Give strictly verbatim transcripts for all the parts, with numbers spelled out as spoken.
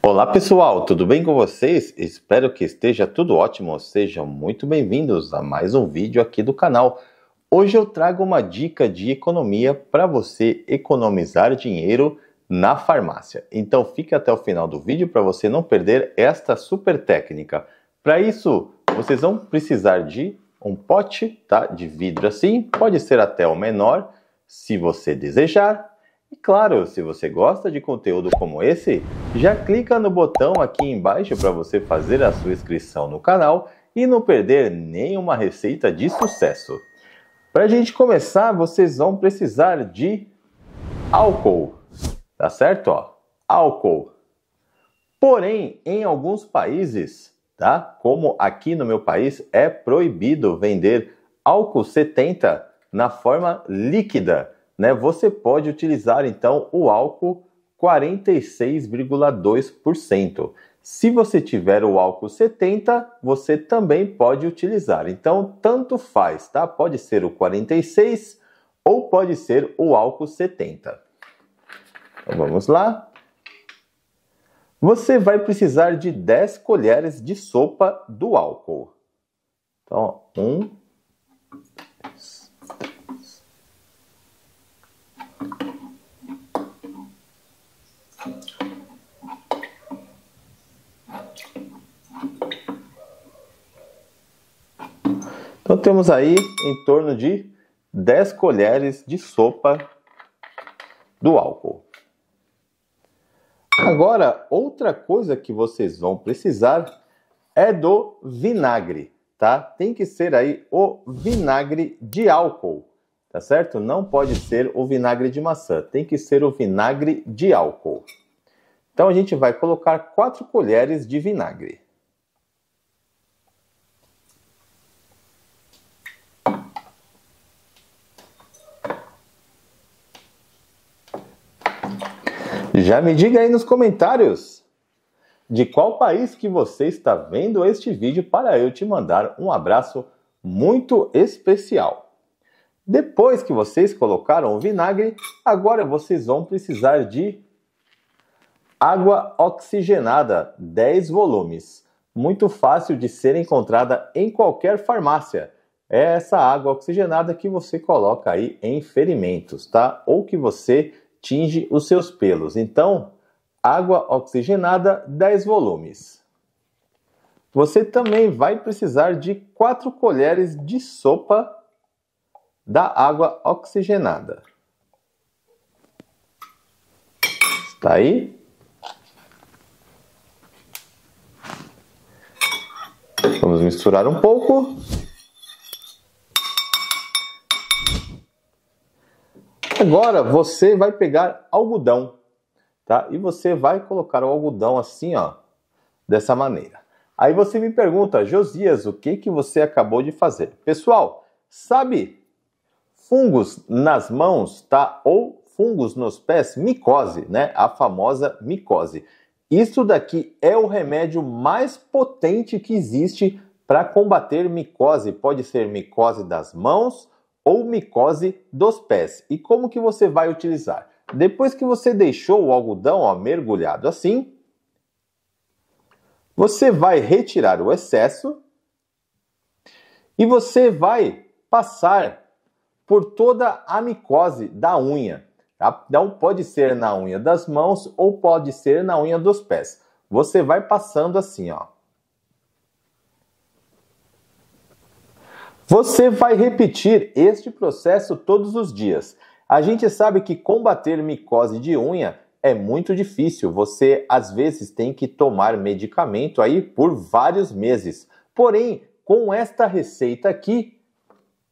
Olá pessoal, tudo bem com vocês? Espero que esteja tudo ótimo, sejam muito bem-vindos a mais um vídeo aqui do canal. Hoje eu trago uma dica de economia para você economizar dinheiro na farmácia. Então fique até o final do vídeo para você não perder esta super técnica. Para isso, vocês vão precisar de um pote, tá? De vidro assim, pode ser até o menor, se você desejar. E claro, se você gosta de conteúdo como esse, já clica no botão aqui embaixo para você fazer a sua inscrição no canal e não perder nenhuma receita de sucesso. Para a gente começar, vocês vão precisar de álcool, tá certo? Ó, álcool. Porém, em alguns países, tá? Como aqui no meu país, é proibido vender álcool setenta na forma líquida. Você pode utilizar então o álcool quarenta e seis vírgula dois por cento. Se você tiver o álcool setenta, você também pode utilizar. Então, tanto faz, tá? Pode ser o quarenta e seis ou pode ser o álcool setenta. Então, vamos lá. Você vai precisar de dez colheres de sopa do álcool. Então, um... Então temos aí em torno de dez colheres de sopa do álcool. Agora, outra coisa que vocês vão precisar é do vinagre, tá? Tem que ser aí o vinagre de álcool, tá certo? Não pode ser o vinagre de maçã, tem que ser o vinagre de álcool. Então a gente vai colocar quatro colheres de vinagre. Já me diga aí nos comentários de qual país que você está vendo este vídeo para eu te mandar um abraço muito especial. Depois que vocês colocaram o vinagre, agora vocês vão precisar de água oxigenada, dez volumes. Muito fácil de ser encontrada em qualquer farmácia. É essa água oxigenada que você coloca aí em ferimentos, tá? Ou que você tinge os seus pelos. Então, água oxigenada, dez volumes. Você também vai precisar de quatro colheres de sopa da água oxigenada. Está aí? Vamos misturar um pouco. Agora você vai pegar algodão, tá? E você vai colocar o algodão assim, ó, dessa maneira. Aí você me pergunta, Josias, o que que você acabou de fazer? Pessoal, sabe fungos nas mãos, tá? Ou fungos nos pés, micose, né? A famosa micose. Isso daqui é o remédio mais potente que existe para combater micose. Pode ser micose das mãos ou micose dos pés. E como que você vai utilizar? Depois que você deixou o algodão, ó, mergulhado assim, você vai retirar o excesso e você vai passar por toda a micose da unha, tá? Então pode ser na unha das mãos ou pode ser na unha dos pés. Você vai passando assim, ó. Você vai repetir este processo todos os dias. A gente sabe que combater micose de unha é muito difícil. Você, às vezes, tem que tomar medicamento aí por vários meses. Porém, com esta receita aqui,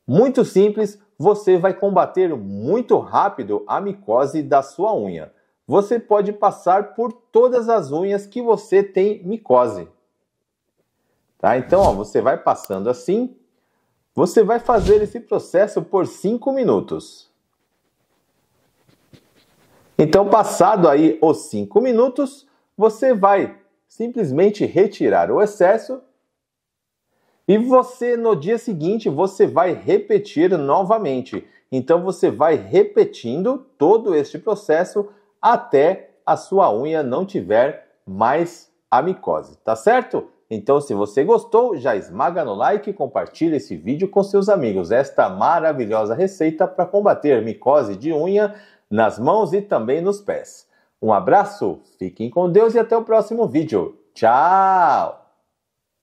muito simples, você vai combater muito rápido a micose da sua unha. Você pode passar por todas as unhas que você tem micose. Tá? Então, ó, você vai passando assim. Você vai fazer esse processo por cinco minutos. Então, passado aí os cinco minutos, você vai simplesmente retirar o excesso e você, no dia seguinte, você vai repetir novamente. Então, você vai repetindo todo este processo até a sua unha não tiver mais a micose, tá certo? Então, se você gostou, já esmaga no like e compartilha esse vídeo com seus amigos. Esta maravilhosa receita para combater micose de unha nas mãos e também nos pés. Um abraço, fiquem com Deus e até o próximo vídeo. Tchau!